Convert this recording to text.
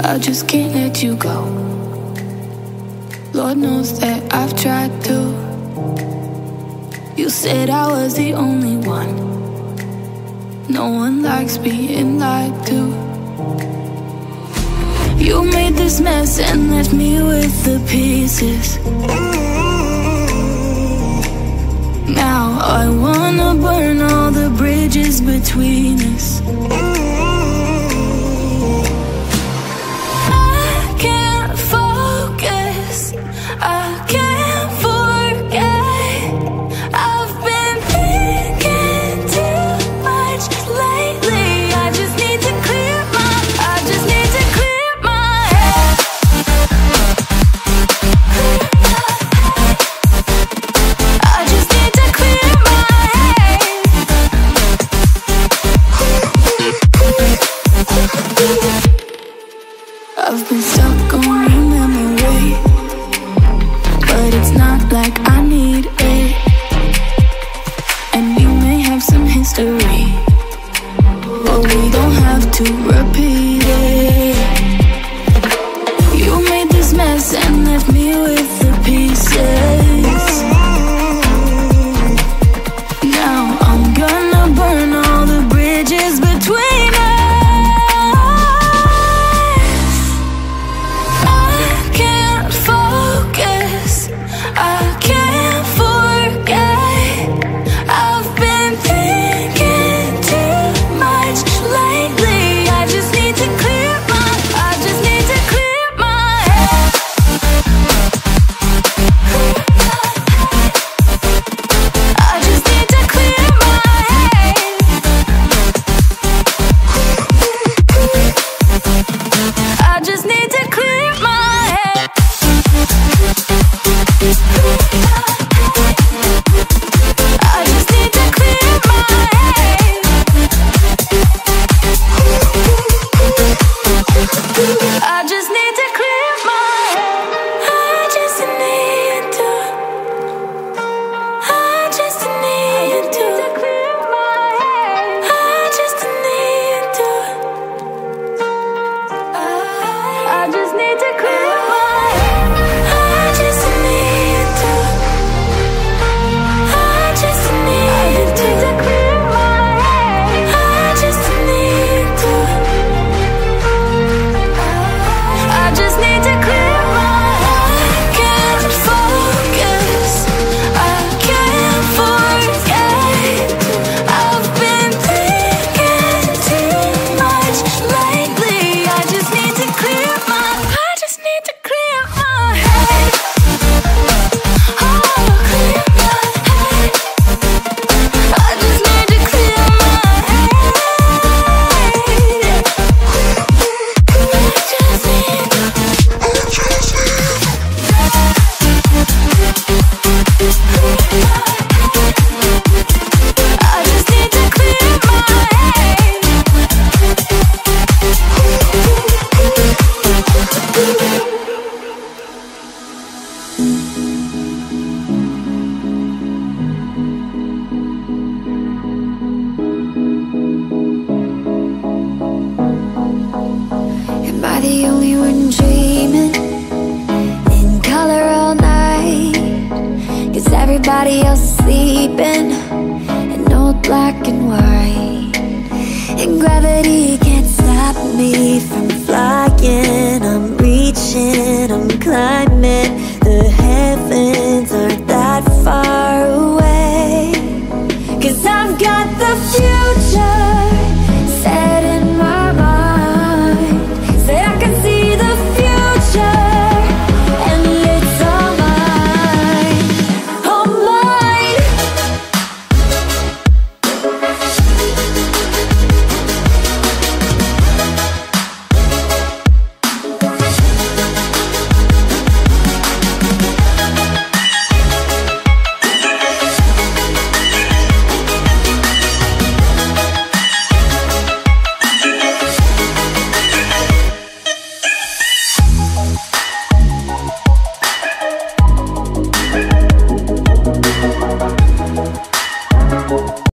I just can't let you go. Lord knows that I've tried to. You said I was the only one. No one likes being lied to. You made this mess and left me with the pieces. Now I wanna burn all the bridges between us. I've been stuck on your memory, but it's not like I need it. And you may have some history, but we don't have to repeat it. You made this mess and left me with